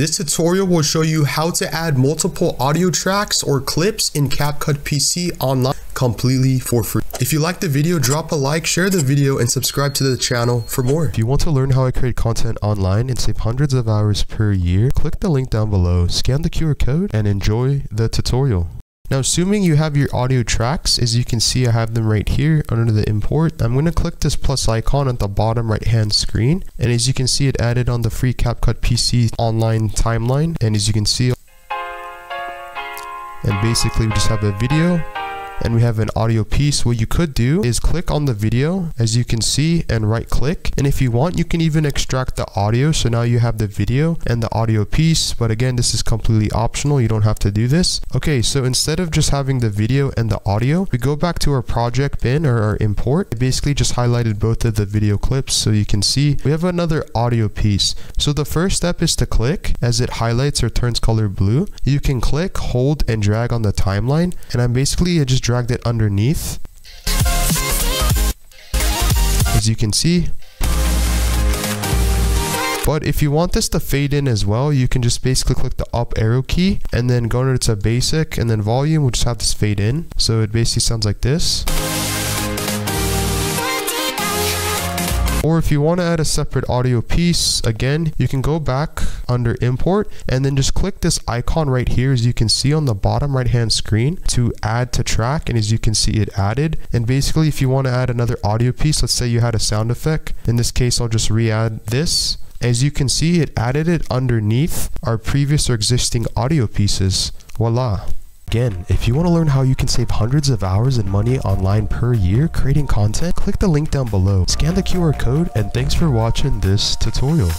This tutorial will show you how to add multiple audio tracks or clips in CapCut PC online completely for free. If you like the video, drop a like, share the video, and subscribe to the channel for more. If you want to learn how I create content online and save hundreds of hours per year, click the link down below, scan the QR code, and enjoy the tutorial. Now, assuming you have your audio tracks, as you can see, I have them right here under the import. I'm going to click this plus icon at the bottom right hand screen. And as you can see, it added on the free CapCut PC online timeline. And as you can see, and basically we just have a video and we have an audio piece. What you could do is click on the video, as you can see, and right click. And if you want, you can even extract the audio. So now you have the video and the audio piece. But again, this is completely optional. You don't have to do this. Okay, so instead of just having the video and the audio, we go back to our project bin or our import. I basically just highlighted both of the video clips. So you can see we have another audio piece. So the first step is to click, as it highlights or turns color blue. You can click, hold, and drag on the timeline. And I'm basically just dragged it underneath, as you can see. But if you want this to fade in as well, you can just basically click the up arrow key and then go to basic and then volume. We'll just have this fade in, so it basically sounds like this. Or if you want to add a separate audio piece, again, you can go back under import and then just click this icon right here, as you can see on the bottom right hand screen, to add to track. And as you can see, it added. And basically, if you want to add another audio piece, let's say you had a sound effect. In this case, I'll just re-add this. As you can see, it added it underneath our previous or existing audio pieces. Voila. Again, if you want to learn how you can save hundreds of hours and money online per year creating content, click the link down below, scan the QR code, and thanks for watching this tutorial.